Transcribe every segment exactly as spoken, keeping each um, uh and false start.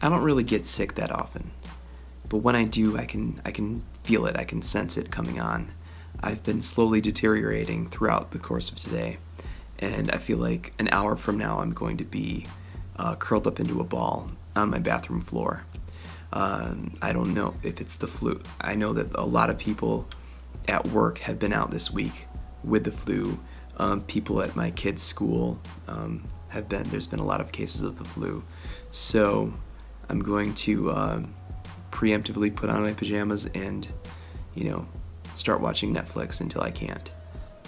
I don't really get sick that often, but when I do, I can, I can feel it, I can sense it coming on. I've been slowly deteriorating throughout the course of today, and I feel like an hour from now I'm going to be uh, curled up into a ball on my bathroom floor. Um, I don't know if it's the flu. I know that a lot of people at work have been out this week with the flu. Um, people at my kids' school um, have been, there's been a lot of cases of the flu. So I'm going to uh, preemptively put on my pajamas and, you know, start watching Netflix until I can't.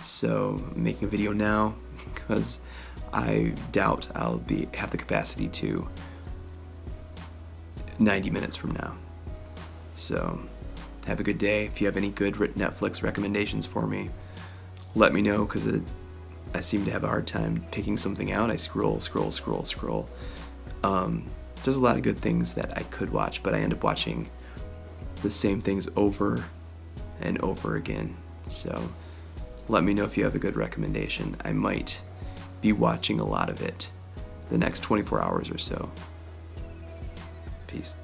So I'm making a video now because I doubt I'll be have the capacity to ninety minutes from now. So have a good day. If you have any good Netflix recommendations for me, let me know, because I seem to have a hard time picking something out. I scroll, scroll, scroll, scroll. Um, there's a lot of good things that I could watch, but I end up watching the same things over and over again. So let me know if you have a good recommendation. I might be watching a lot of it the next twenty-four hours or so. Peace.